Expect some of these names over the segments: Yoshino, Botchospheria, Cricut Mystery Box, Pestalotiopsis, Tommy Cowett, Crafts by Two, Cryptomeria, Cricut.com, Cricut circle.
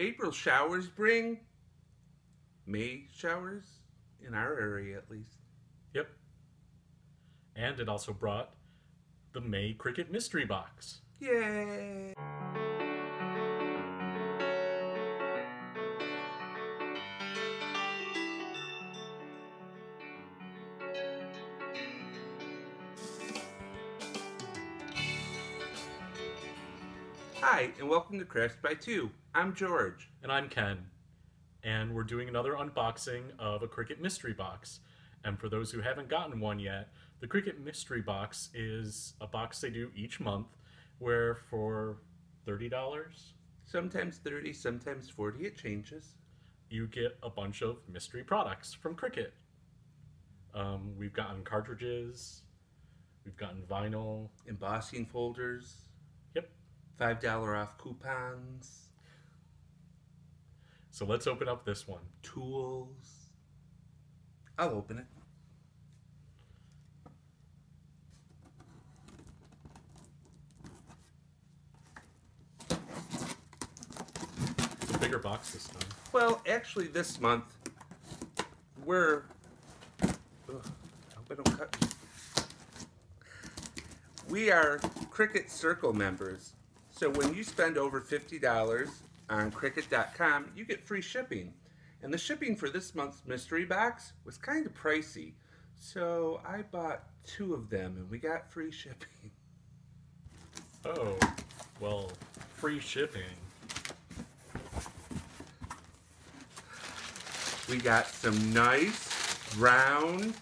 April showers bring May showers, in our area at least. Yep. And it also brought the May Cricut Mystery Box. Yay! Hi, and welcome to Crafts by Two. I'm George. And I'm Ken. And we're doing another unboxing of a Cricut Mystery Box. And for those who haven't gotten one yet, the Cricut Mystery Box is a box they do each month where for $30? Sometimes $30, sometimes $40, it changes. You get a bunch of mystery products from Cricut. We've gotten cartridges, we've gotten vinyl. Embossing folders. Yep. $5 off coupons. So let's open up this one. Tools. I'll open it. It's a bigger box this time. Well, actually this month, we're... Ugh, I hope I don't cut you. We are Cricut Circle members. So when you spend over $50, on Cricut.com, you get free shipping. And the shipping for this month's mystery box was kind of pricey. So I bought two of them and we got free shipping. Oh, well, free shipping. We got some nice brown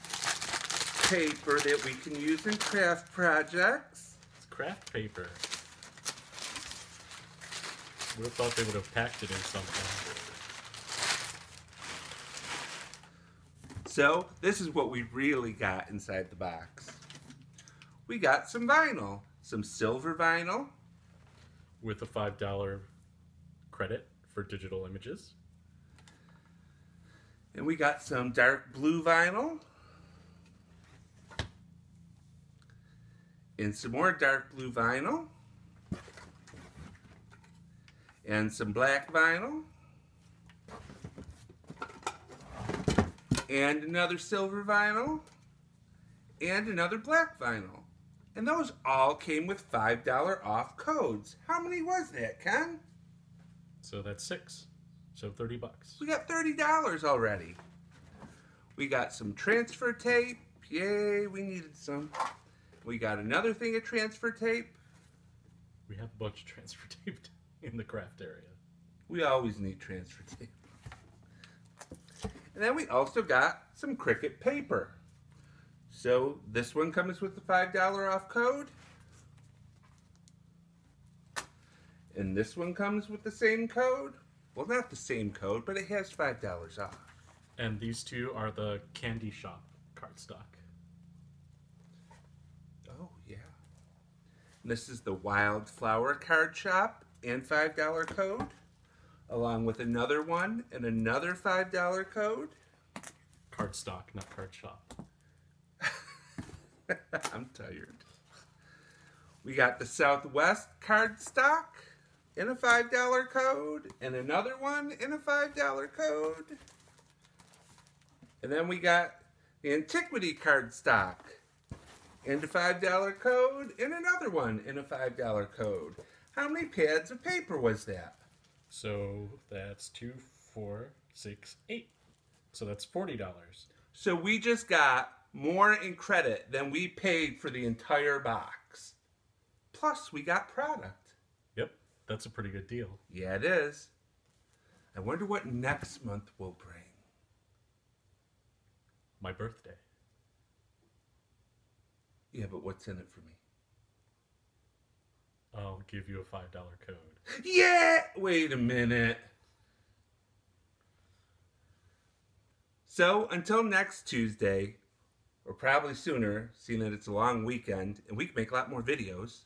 paper that we can use in craft projects. It's craft paper. We thought they would have packed it in something. So, this is what we really got inside the box. We got some vinyl. Some silver vinyl. With a $5 credit for digital images. And we got some dark blue vinyl. And some more dark blue vinyl. And some black vinyl, and another silver vinyl, and another black vinyl. And those all came with $5 off codes. How many was that, Ken? So that's 6, so 30 bucks. We got $30 already. We got some transfer tape, yay, we needed some. We got another thing of transfer tape. We have a bunch of transfer tape in the craft area. We always need transfer tape. And then we also got some Cricut paper. So this one comes with the $5 off code. And this one comes with the same code. Well, not the same code, but it has $5 off. And these two are the Candy Shop cardstock. Oh, yeah. And this is the Wildflower Card Shop. And $5 code, along with another one and another $5 code. Cardstock, not card shop. I'm tired. We got the Southwest cardstock and a $5 code, and another one and a $5 code. And then we got the Antiquity cardstock and a $5 code, and another one and a $5 code. How many pads of paper was that? So that's 2, 4, 6, 8. So that's $40. So we just got more in credit than we paid for the entire box. Plus we got product. Yep, that's a pretty good deal. Yeah, it is. I wonder what next month will bring. My birthday. Yeah, but what's in it for me? I'll give you a $5 code. Yeah! Wait a minute. So, until next Tuesday, or probably sooner, seeing that it's a long weekend, and we can make a lot more videos,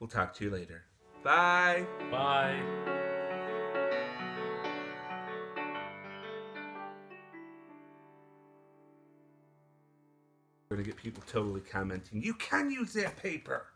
we'll talk to you later. Bye! Bye! We're going to get people totally commenting, you can use that paper!